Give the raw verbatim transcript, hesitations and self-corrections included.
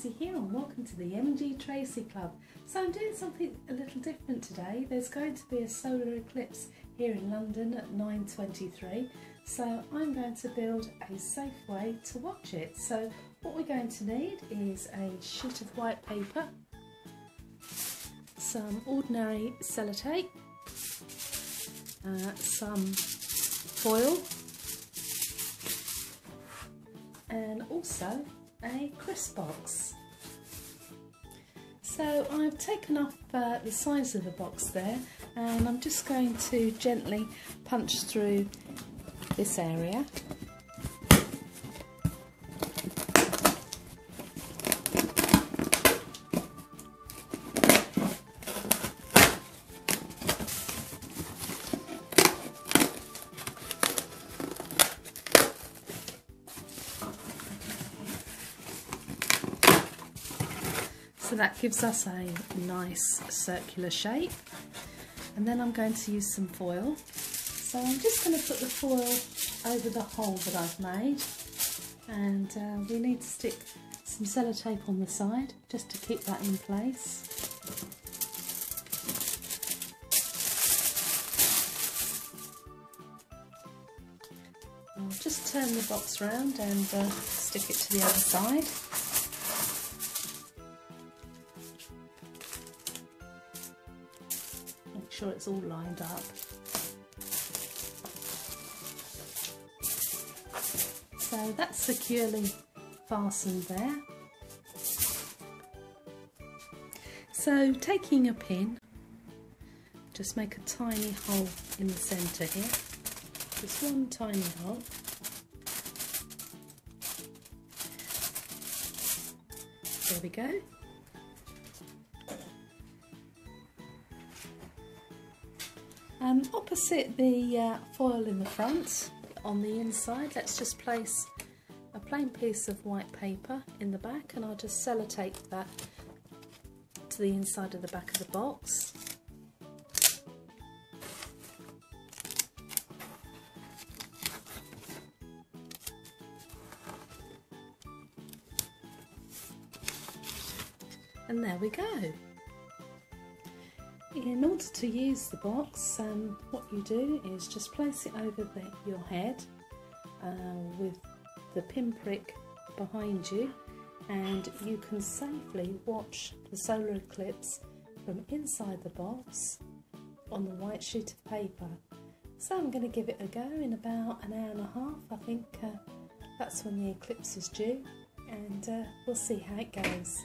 Tracy here and welcome to the M G Tracy Club. So I'm doing something a little different today. There's going to be a solar eclipse here in London at nine twenty-three, so I'm going to build a safe way to watch it. So what we're going to need is a sheet of white paper, some ordinary sellotape, uh, some foil, and also a crisp box. So I've taken off uh, the sides of the box there, and I'm just going to gently punch through this area. So that gives us a nice circular shape, and then I'm going to use some foil. So I'm just going to put the foil over the hole that I've made, and uh, we need to stick some sellotape on the side just to keep that in place. I'll just turn the box round and uh, stick it to the other side. Sure it's all lined up. So that's securely fastened there. So taking a pin, just make a tiny hole in the centre here, just one tiny hole, there we go. Um, opposite the uh, foil in the front, on the inside, let's just place a plain piece of white paper in the back, and I'll just sellotape that to the inside of the back of the box. And there we go. In order to use the box, um, what you do is just place it over the, your head uh, with the pinprick behind you, and you can safely watch the solar eclipse from inside the box on the white sheet of paper. So I'm going to give it a go in about an hour and a half. I think uh, that's when the eclipse is due, and uh, we'll see how it goes.